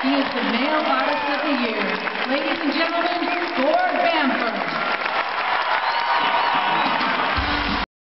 He is the Male Artist of the Year. Ladies and